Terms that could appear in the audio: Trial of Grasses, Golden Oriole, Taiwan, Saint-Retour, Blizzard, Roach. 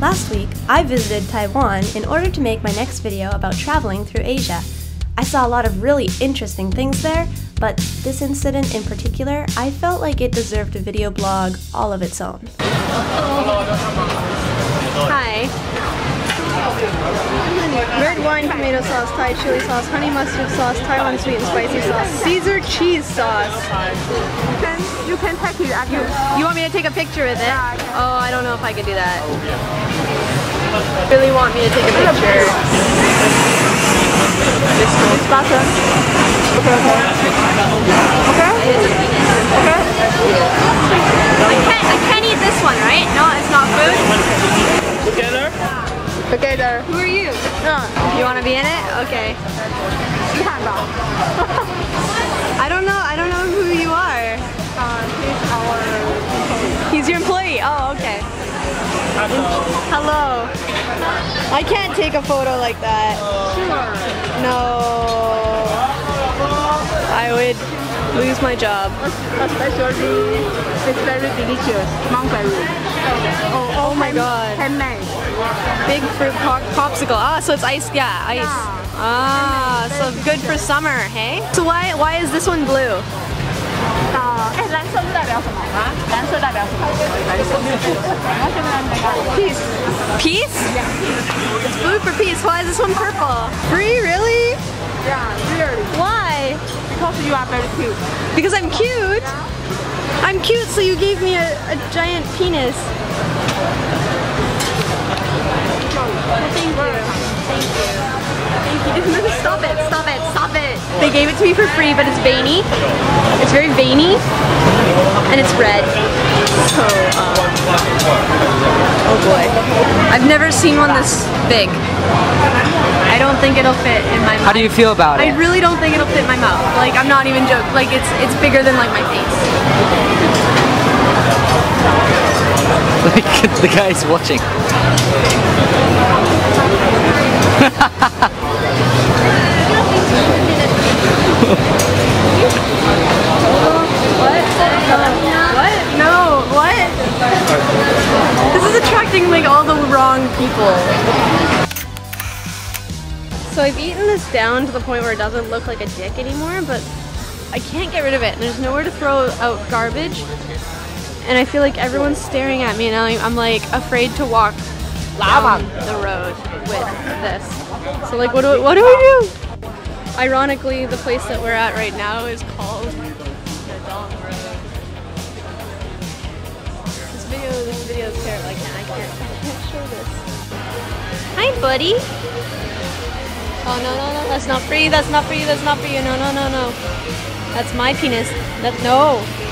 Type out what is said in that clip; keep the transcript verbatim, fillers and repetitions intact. Last week, I visited Taiwan in order to make my next video about traveling through Asia. I saw a lot of really interesting things there, but this incident in particular, I felt like it deserved a video blog all of its own. Hi. Red wine, tomato sauce, Thai chili sauce, honey mustard sauce, Taiwan sweet and spicy sauce, Caesar cheese sauce. You can, you can take it. I can. You want me to take a picture with it? Yeah, I can. Oh, I don't know if I can do that. You really want me to take a picture? It's awesome. Okay, okay. Okay? Okay? I can't, I can't eat this one, right? No, it's not food? Together? Together. Who are you? Uh, you want to be in it? Okay. I don't know, I don't know who you are. Uh, he's our employee. He's your employee? Oh, okay. Hello. Hello. I can't take a photo like that. Sure. No, I would lose my job. Especially, it's very delicious. Oh, oh my god. Handmade. Big fruit pop popsicle. Ah, so it's ice. Yeah, ice. Ah, so good for summer, hey? So why why is this one blue? Peace. Peace? Yeah. It's blue for peace. Why is this one purple? Free, really? Yeah, really. Why? Because you are very cute. Because I'm cute? Yeah. I'm cute, so you gave me a, a giant penis. Thank you. Thank you. Thank you. Stop it, stop it, stop it. They gave it to me for free, but it's veiny. It's very veiny. And it's red. So, um, oh boy. I've never seen one this big. I don't think it'll fit in my mouth. How do you feel about it? I really don't think it'll fit in my mouth. Like, I'm not even joking. Like, it's it's bigger than, like, my face. Like, the guy's watching. So I've eaten this down to the point where it doesn't look like a dick anymore, but I can't get rid of it. There's nowhere to throw out garbage, and I feel like everyone's staring at me, and I'm like afraid to walk down the road with this. So like, what do, what do we do? Ironically, the place that we're at right now is called the Dong Road. This video, this video is terrible. I can't, I can't, I can't show this. Hi, buddy. Oh no no no, that's not free, that's not for you, that's not for you, no no no no. That's my penis. That no.